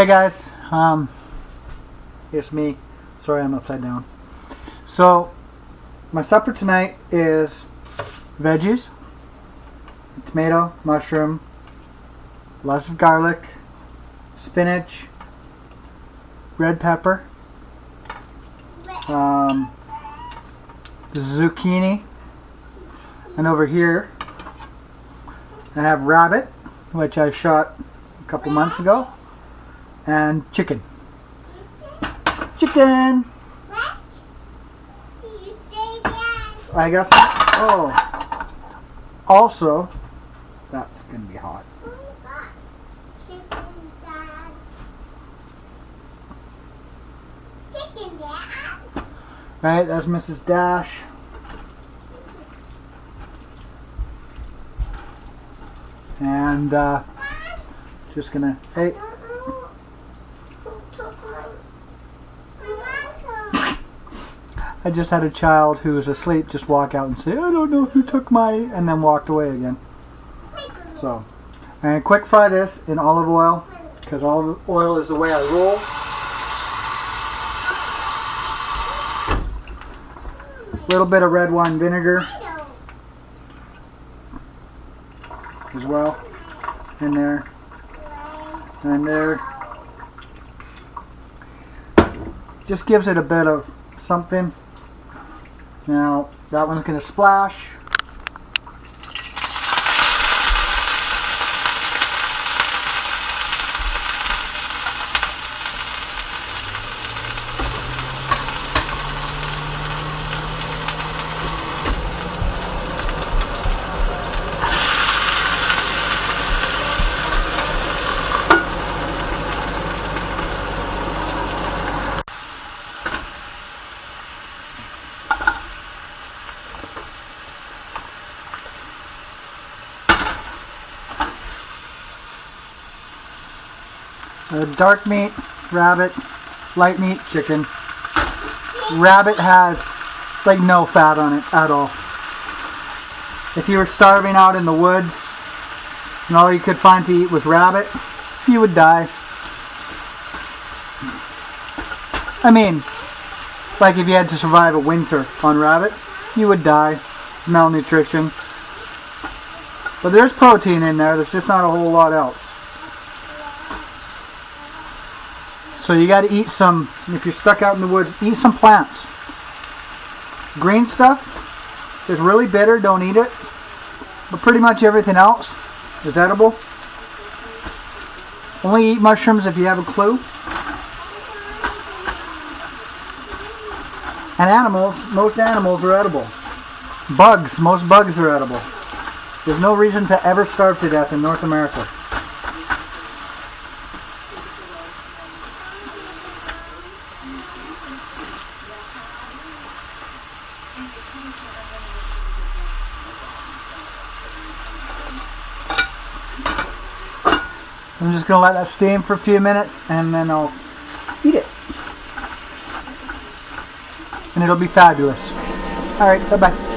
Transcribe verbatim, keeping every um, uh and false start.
Hey guys, um, it's me. Sorry I'm upside down. So, my supper tonight is veggies, tomato, mushroom, lots of garlic, spinach, red pepper, um, zucchini, and over here I have rabbit, which I shot a couple months ago, and chicken. Chicken! I got some. Oh. Also, that's going to be hot. Chicken Dash. Right, that's Missus Dash. And, uh, just gonna, hey. I just had a child who was asleep just walk out and say, I don't know who took my, and then walked away again. So, and quick fry this in olive oil, because olive oil is the way I roll. A little bit of red wine vinegar as well in there, and there. Just gives it a bit of something. Now that one's gonna splash. Uh, dark meat, rabbit, light meat, chicken. Rabbit has like no fat on it at all. If you were starving out in the woods and all you could find to eat was rabbit, you would die. I mean, like if you had to survive a winter on rabbit, you would die. Malnutrition. But there's protein in there, there's just not a whole lot else. So you got to eat some, if you're stuck out in the woods, eat some plants. Green stuff is really bitter, don't eat it. But pretty much everything else is edible. Only eat mushrooms if you have a clue. And animals, most animals are edible. Bugs, most bugs are edible. There's no reason to ever starve to death in North America. I'm just going to let that steam for a few minutes and then I'll eat it. And it'll be fabulous. Alright, bye-bye.